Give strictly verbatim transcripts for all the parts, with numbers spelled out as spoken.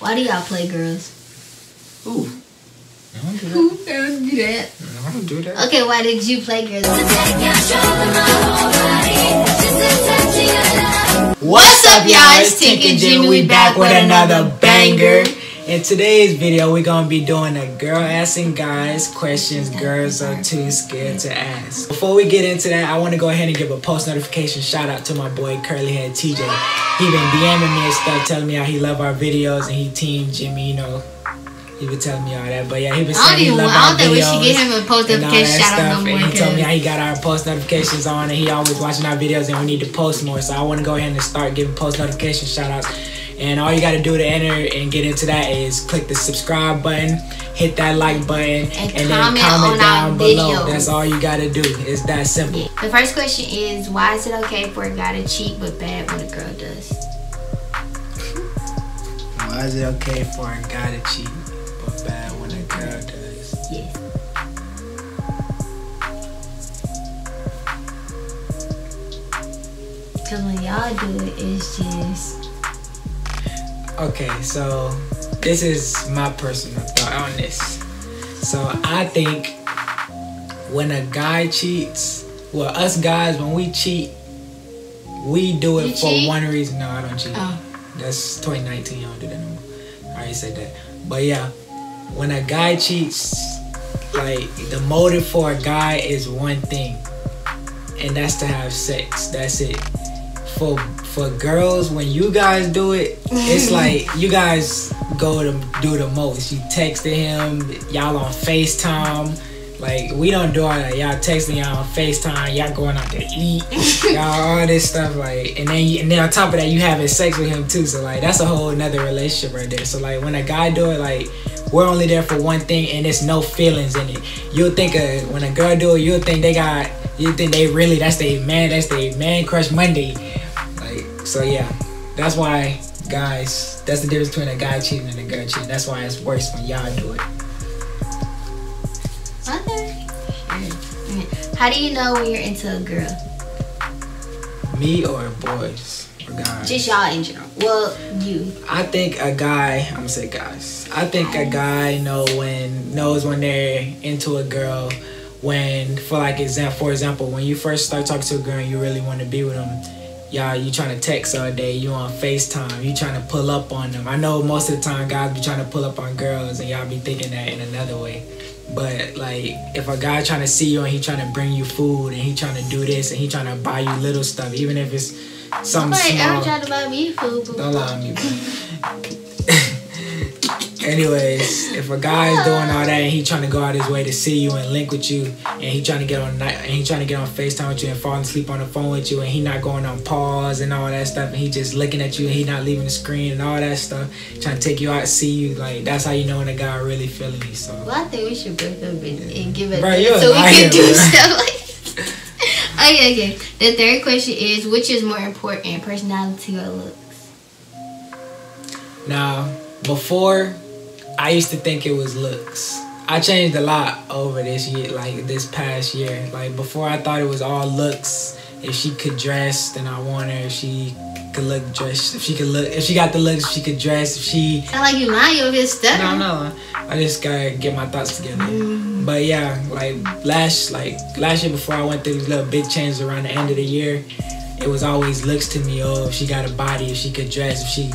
Why do y'all play girls? Ooh. I don't do that. Ooh, I don't do that. No, I don't do that. Okay, why did you play girls? What's up, y'all? It's Tink and Jimmy. We back with another banger. In today's video, we're going to be doing a girl asking guys questions girls are too scared to ask. Before we get into that, I want to go ahead and give a post notification shout out to my boy Curlyhead T J. He been DMing me and stuff, telling me how he love our videos and he team Jimmy, you know. He been telling me all that, but yeah, he been saying he love our videos. I don't think we should get him a post notification shout out no more. And he told me how he got our post notifications on and he always watching our videos and we need to post more. So I want to go ahead and start giving post notification shout outs. And all you gotta do to enter and get into that is click the subscribe button, hit that like button, and, and comment then comment down below. Videos. That's all you gotta do. It's that simple. The first question is, why is it okay for a guy to cheat but bad when a girl does? Why is it okay for a guy to cheat but bad when a girl does? Yeah. Cause when y'all do it, it's just... Okay, so this is my personal thought on this. So I think when a guy cheats, well, us guys, when we cheat, we do it you for cheat? one reason. No, I don't cheat. Oh. That's twenty nineteen. I don't do that no more. I already said that. But yeah, when a guy cheats, like the motive for a guy is one thing, and that's to have sex. That's it. For for girls, when you guys do it, it's like you guys go to do the most. You texted him, y'all on FaceTime. Like, we don't do all that. Y'all texting, y'all on FaceTime, y'all going out to eat, y'all all this stuff. Like, and then you, and then on top of that, you having sex with him too. So like, that's a whole another relationship right there. So like, when a guy do it, like, we're only there for one thing, and there's no feelings in it. You'll think of, when a girl do it, you'll think they got, you think they really, that's their man, that's their man crush Monday. So yeah, that's why guys, that's the difference between a guy cheating and a girl cheating. That's why it's worse when y'all do it. Okay. How do you know when you're into a girl? Me or boys or guys? Just y'all in general. Well, you. I think a guy, I'm gonna say guys. I think a guy know when knows when they're into a girl. When, for like example, for example, when you first start talking to a girl and you really want to be with them. Y'all, you trying to text all day, you on FaceTime, you trying to pull up on them. I know most of the time guys be trying to pull up on girls and y'all be thinking that in another way. But like, if a guy trying to see you and he trying to bring you food and he trying to do this and he trying to buy you little stuff, even if it's something Nobody small. Ever tried to buy me food. Don't lie on me. Anyways, if a guy is doing all that and he trying to go out his way to see you and link with you, and he trying to get on night and he trying to get on FaceTime with you and falling asleep on the phone with you, and he not going on pause and all that stuff, and he just looking at you and he not leaving the screen and all that stuff, trying to take you out, see you, like that's how you know when a guy really feeling you. So. Well, I think we should break up and, and give it, bro, a so liar, we can do bro. stuff like. That. Okay, okay. The third question is, which is more important, personality or looks? Now, before, I used to think it was looks. I changed a lot over this year, like this past year. Like before, I thought it was all looks. If she could dress, then I want her. If she could look dressed, if she could look, if she got the looks, if she could dress, if she. Sound like you lying over this stuff. No, no, I just gotta get my thoughts together. Mm. But yeah, like last, like last year before I went through these little big changes around the end of the year, it was always looks to me. Oh, if she got a body, if she could dress, if she.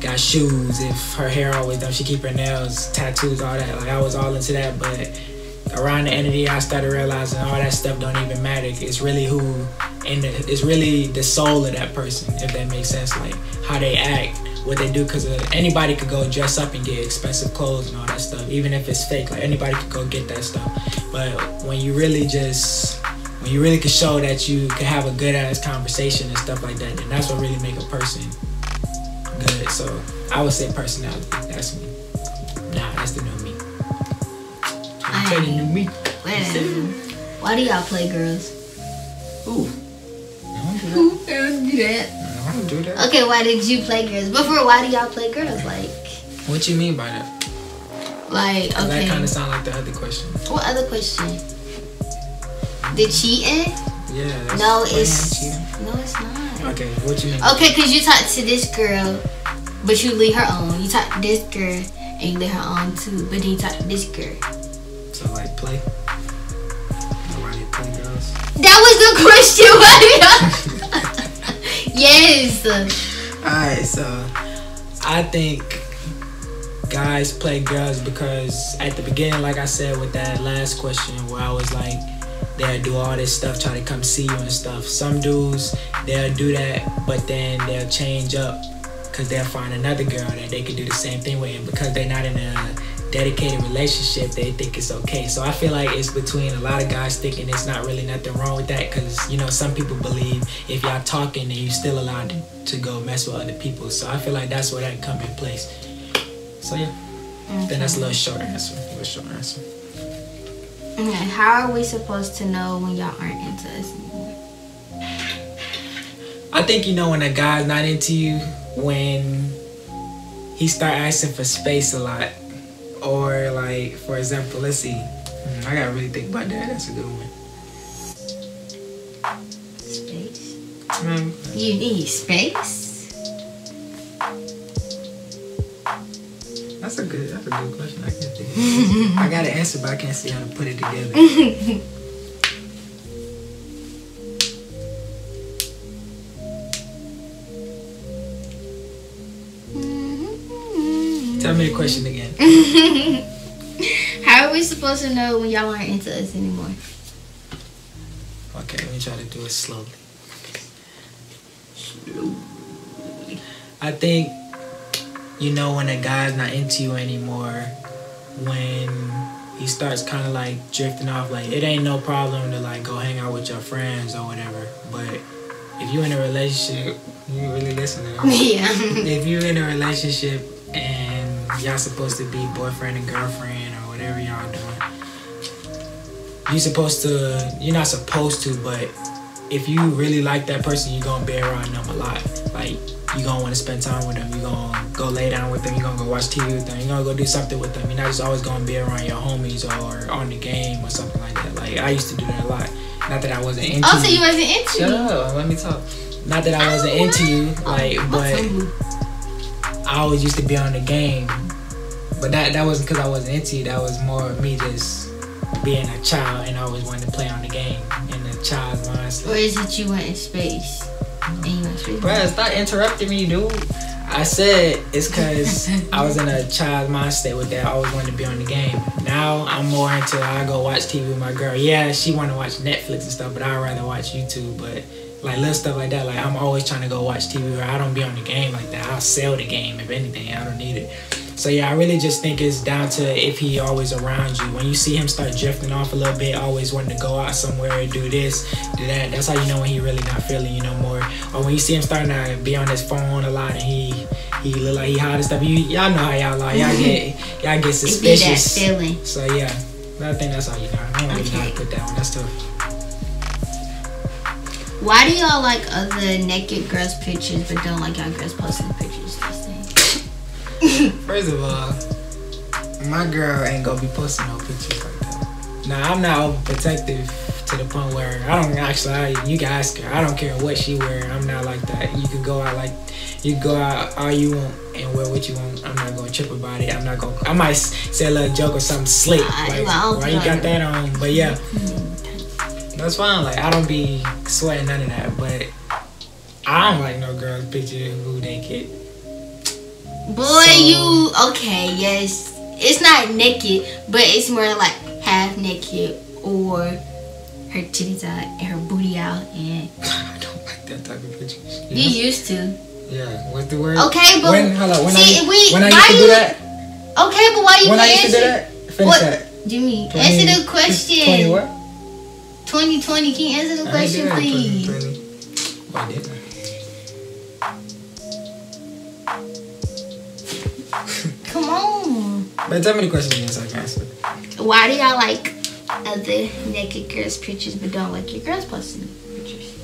Got shoes, if her hair always done, she keep her nails, tattoos, all that. Like I was all into that, but around the end of the year, I started realizing all that stuff don't even matter. It's really who, and the, it's really the soul of that person, if that makes sense. Like how they act, what they do, because anybody could go dress up and get expensive clothes and all that stuff, even if it's fake. Like anybody could go get that stuff, but when you really just, when you really could show that you could have a good ass conversation and stuff like that, then that's what really make a person. Good, so I would say personality. That's me. Nah, that's the new me. I'm telling you, me. Why do y'all play girls? Ooh, I don't do that. I don't do that. No, I don't do that. Okay, why did you play girls? Before, why do y'all play girls? Like, what you mean by that? Like, okay. That kind of sound like the other question. What other question? The cheating? Yeah. That's no, it's cheating. No, it's not. Okay, what you mean? Okay, because you talked to this girl But you lead her on. You talk to this girl and you lead her on too. But then you talk to this girl. So like play? Nobody play girls? That was the question. Yes. Alright, so I think guys play girls because at the beginning, like I said with that last question where I was like, they'll do all this stuff, try to come see you and stuff. Some dudes, they'll do that, but then they'll change up because they'll find another girl that they can do the same thing with. And because they're not in a dedicated relationship, they think it's okay. So I feel like it's between a lot of guys thinking it's not really nothing wrong with that because, you know, some people believe if y'all talking, then you still allowed to go mess with other people. So I feel like that's where that come in place. So yeah, okay. Then that's a little short answer, a little short answer. Okay, how are we supposed to know when y'all aren't into us anymore? I think you know when a guy's not into you, when he start asking for space a lot. Or like, for example, let's see. I gotta really think about that, that's a good one. Space? Mm-hmm. You need space? That's a good, that's a good question, I can't think of it. I got an answer, but I can't see how to put it together. Tell me the question again. How are we supposed to know when y'all aren't into us anymore? Okay, let me try to do it slowly. Slowly. I think you know when a guy's not into you anymore, when he starts kind of like drifting off. Like it ain't no problem to like go hang out with your friends or whatever, but if you're in a relationship, you really listening. Yeah. If you're in a relationship and y'all supposed to be boyfriend and girlfriend or whatever y'all doing. You supposed to, you're not supposed to, but if you really like that person, you're gonna be around them a lot. Like, you're gonna wanna spend time with them, you're gonna go lay down with them, you're gonna go watch T V with them, you're gonna go do something with them. You're not just always gonna be around your homies or on the game or something like that. Like, I used to do that a lot. Not that I wasn't into you. Oh, so you wasn't into you? Shut up, let me talk. Not that I wasn't into you, like, but I always used to be on the game, but that, that wasn't because I wasn't into you. That was more me just being a child and always wanting to play on the game in the child's mindset. Or is it you went in space? And you went space? Bruh, stop interrupting me, dude. I said it's because I was in a child mindset with that. I always wanted to be on the game. Now I'm more into I go watch T V with my girl. Yeah, she want to watch Netflix and stuff, but I'd rather watch YouTube, but... Like little stuff like that. Like I'm always trying to go watch T V, or I don't be on the game like that. I'll sell the game if anything. I don't need it. So yeah, I really just think it's down to if he always around you. When you see him start drifting off a little bit, always wanting to go out somewhere, do this, do that. That's how you know when he really not feeling you no more. Or when you see him starting to be on his phone a lot and he he look like he hot and stuff. You y'all know how y'all like. Y'all get y'all get suspicious. It be that feeling. So yeah, I think that's how you know. I don't really okay. know how to put that one. That's tough. Why do y'all like other naked girls' pictures but don't like y'all girls posting pictures? First of all, my girl ain't gonna be posting no pictures like that. Now I'm not overprotective to the point where I don't actually. I, you can ask her. I don't care what she wear. I'm not like that. You can go out like you go out all you want and wear what you want. I'm not gonna trip about it. I'm not gonna. I might say a little joke or something slick. Like, well, why you got that on? But yeah. That's fine, like I don't be sweating none of that, but I don't like no girl's picture who naked. Boy, so, you okay, yes. It's not naked, but it's more like half naked or her titties out and her booty out and I don't like that type of pictures. You, you know? Used to. Yeah, what's the word? Okay, but when, hold on, when see, I, we, when I used to do that. Okay, but why you when I used to do that? Finish what, that. Jimmy, answer the question. twenty what? twenty twenty, can you answer the question, please? Why did I? Come on. But tell me the question again so I can answer. Why do y'all like other naked girls' pictures but don't like your girls posting pictures?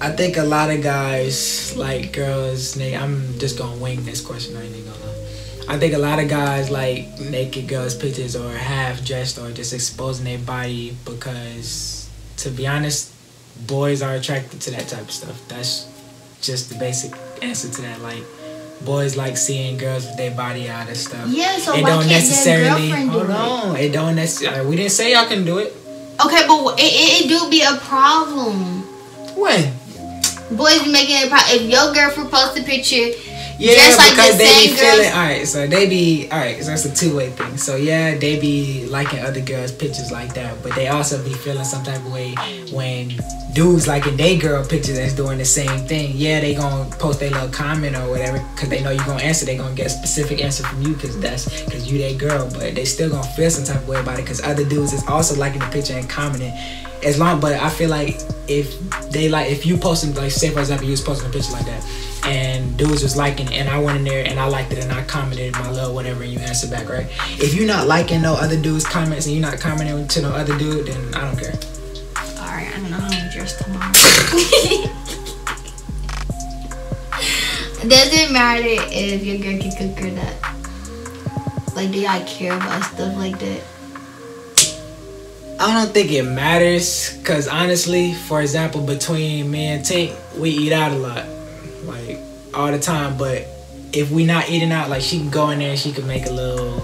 I think a lot of guys like girls. I'm just gonna wing this question. I ain't even gonna lie. I think a lot of guys like naked girls' pictures or half dressed or just exposing their body because, to be honest, boys are attracted to that type of stuff. That's just the basic answer to that. Like, boys like seeing girls with their body out and stuff. Yeah, so it why don't can't necessarily their girlfriend do hold it? It don't necessarily. We didn't say y'all can do it. Okay, but it, it, it do be a problem. When? Boys be making it a problem. If your girlfriend posts a picture, yeah, just like because the they same be girls feeling. All right, so they be all right. So that's a two way thing. So yeah, they be liking other girls' pictures like that, but they also be feeling some type of way when dudes liking they girl pictures that's doing the same thing. Yeah, they gonna post their little comment or whatever because they know you gonna answer. They gonna get a specific answer from you because that's because you their girl. But they still gonna feel some type of way about it because other dudes is also liking the picture and commenting. As long, but I feel like if they like, if you posting, like, say for example, you was posting a picture like that, and dudes was liking it, and I went in there and I liked it and I commented my love, whatever, and you answered back, right? If you're not liking no other dude's comments and you're not commenting to no other dude, then I don't care. All right, I don't know how to dress tomorrow. Doesn't matter if your girl can cook or not. Like, do y'all care about stuff like that? I don't think it matters, cause honestly, for example, between me and Tink, we eat out a lot, like all the time. But if we not eating out, like she can go in there and she can make a little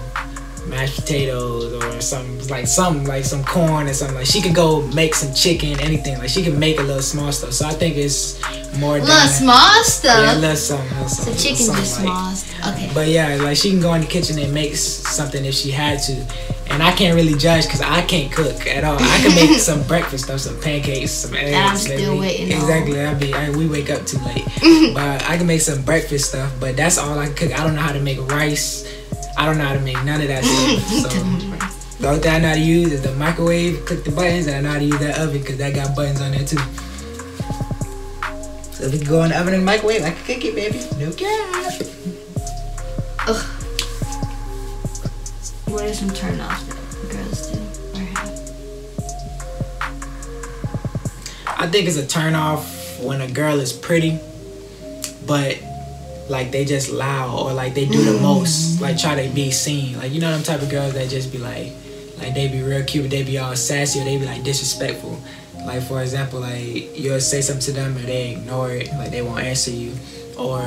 mashed potatoes or something, like something like some corn or something. Like she can go make some chicken, anything. Like she can make a little small stuff. So I think it's more little down. Small stuff. Yeah, little something, little something. So chicken something just like. Small stuff. Okay. But yeah, like she can go in the kitchen and make something if she had to. And I can't really judge because I can't cook at all. I can make some breakfast stuff, some pancakes, some eggs. That I'm still maybe. Waiting exactly. On. I be, I, we wake up too late. But I can make some breakfast stuff, but that's all I can cook. I don't know how to make rice. I don't know how to make none of that stuff. So the only thing I know how to use is the microwave, click the buttons, and I know how to use that oven because that got buttons on there too. So if we can go in the oven and the microwave, I can cook it, baby. No cap. Ugh. What are some turn-offs that girls do or have? I think it's a turn-off when a girl is pretty, but like they just loud or like they do the most, like try to be seen. Like you know them type of girls that just be like, like they be real cute, but they be all sassy or they be like disrespectful. Like for example, like you'll say something to them and they ignore it, like they won't answer you. Or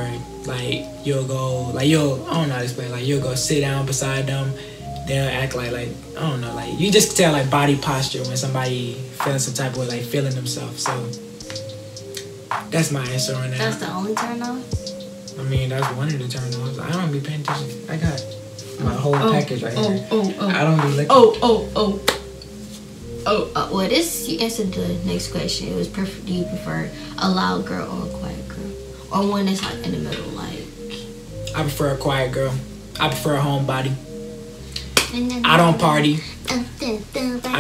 like you'll go, like you'll, I don't know how to explain, like you'll go sit down beside them. They'll act like, like, I don't know, like, you just tell, like, body posture when somebody feeling some type of way, like, feeling themselves. So, that's my answer on that. That's the only turn-off? I mean, that's one of the turn-offs. I don't be paying attention. I got my whole oh, package right oh, here. Oh, oh, I don't be looking. Oh, oh, oh. Oh, uh, well, this, you answered the next question. It was, prefer, do you prefer a loud girl or a quiet girl? Or one that's, like, in the middle, like? I prefer a quiet girl. I prefer a homebody. I don't party. I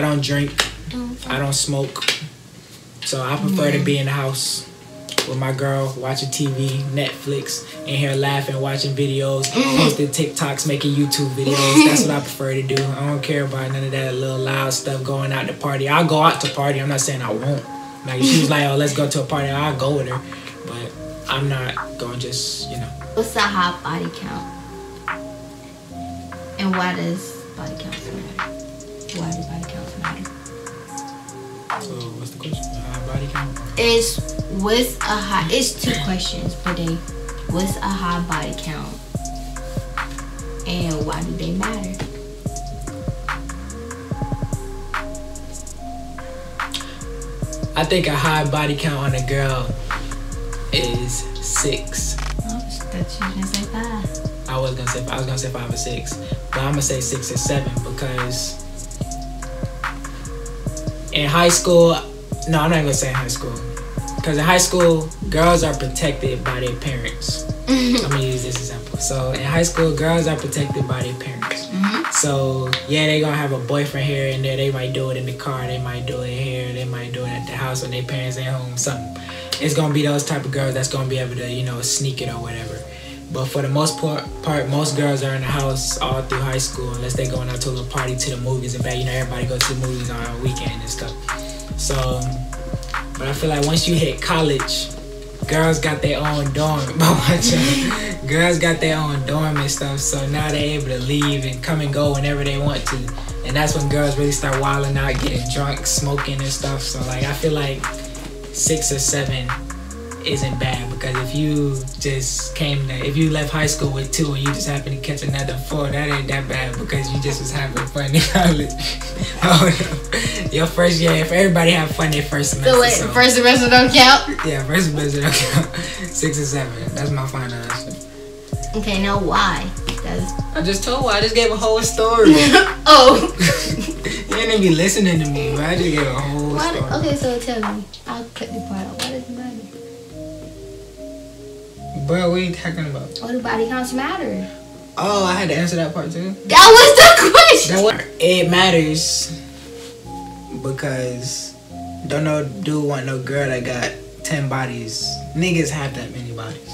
don't drink. I don't smoke. So I prefer to be in the house with my girl, watching T V, Netflix, and here laughing, watching videos, posting TikToks, making YouTube videos. That's what I prefer to do. I don't care about none of that little loud stuff going out to party. I'll go out to party. I'm not saying I won't. Like she was like, oh, let's go to a party. I'll go with her. But I'm not going to just, you know. What's the high body count? And why does... body counts matter? Why do body counts matter? So what's the question? High body count? It's what's a high it's two questions per day. What's a high body count? And why do they matter? I think a high body count on a girl is six. Oops, that's you didn't say five. I was gonna say I was gonna say five or six. But I'm gonna say six or seven because in high school, no, I'm not gonna say in high school. Because in high school, girls are protected by their parents. I'm gonna use this example. So in high school, girls are protected by their parents. Mm-hmm. So yeah, they gonna have a boyfriend here and there. They might do it in the car. They might do it here. They might do it at the house when their parents ain't home. Something. It's gonna be those type of girls that's gonna be able to, you know, sneak it or whatever. But for the most part, part, most girls are in the house all through high school unless they're going out to a little party, to the movies and back. You know, everybody goes to the movies on a weekend and stuff. So, but I feel like once you hit college, girls got their own dorm. Girls got their own dorm and stuff. So now they're able to leave and come and go whenever they want to. And that's when girls really start wilding out, getting drunk, smoking and stuff. So like, I feel like six or seven isn't bad, because if you just came to, if you left high school with two and you just happened to catch another four, that ain't that bad because you just was having fun in college. Oh, no. Your first year, if everybody had fun their first semester. So wait, so. First semester don't count? Yeah, first semester don't count. Six and seven. That's my final answer. Okay, now why? That's... I just told why. I just gave a whole story. Oh. You didn't be listening to me, but I just gave a whole why story. Did, okay, so tell me. I'll cut the part out. Why does it matter? Bro, what are you talking about? Oh, the body counts matter. Oh, I had to answer that part too? That was the question! That was, it matters because don't no dude want no girl that got ten bodies. Niggas have that many bodies.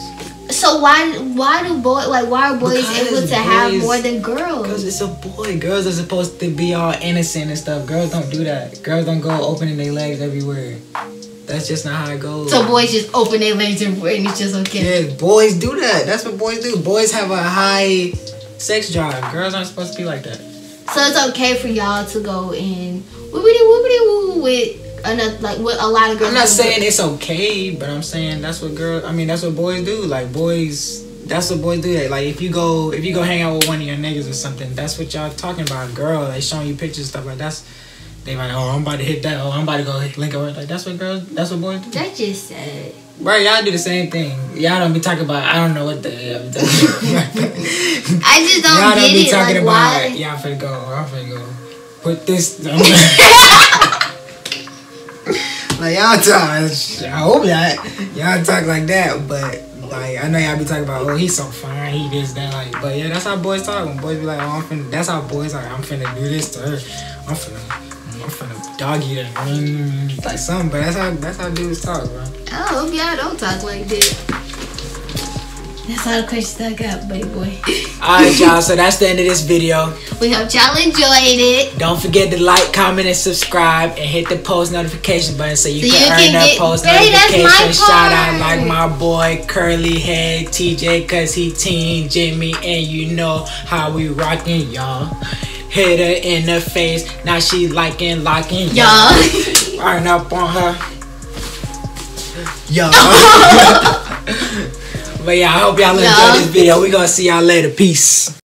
So why why do boy like why are boys because able to boys, have more than girls? Because it's a boy. Girls are supposed to be all innocent and stuff. Girls don't do that. Girls don't go opening their legs everywhere. That's just not how it goes. So boys just open their legs everywhere and it's just okay. Yeah, boys do that. That's what boys do. Boys have a high sex drive. Girls aren't supposed to be like that. So it's okay for y'all to go and whoopity whoopity woo with. Enough, like what a lot of girls. I'm not saying do. It's okay, but I'm saying that's what girls. I mean, that's what boys do. Like boys, that's what boys do. Like if you go, if you go hang out with one of your niggas or something, that's what y'all talking about. Girl, they like, showing you pictures stuff like that's. They like, oh, I'm about to hit that. Oh, I'm about to go link up. Like that's what girls. That's what boys do. That just said. Right, y'all do the same thing. Y'all don't be talking about. I don't know what the. I'm talking I just don't. Y'all don't be talking it, like, about. Y'all yeah, finna go. I'm finna go. Put this. Like y'all talk, I hope that y'all talk like that, but like I know y'all be talking about, oh he's so fine, he this that like, but yeah that's how boys talk. When boys be like, oh I'm finna, that's how boys like I'm finna do this to her, I'm finna, I'm finna doggy that, mm, like something. But that's how that's how dudes talk, bro. I hope y'all don't talk like that. That's all the questions I got, baby boy. Alright, y'all. So that's the end of this video. We hope y'all enjoyed it. Don't forget to like, comment, and subscribe. And hit the post notification button so you so can you earn can that post hey, notification. Shout out like my boy, Curlyhead T J, because he Tink, Jimmy, and you know how we rockin', y'all. Hit her in the face. Now she liking, locking, y'all. Right up on her. Y'all. But yeah, I hope y'all enjoyed this video. We gonna see y'all later. Peace.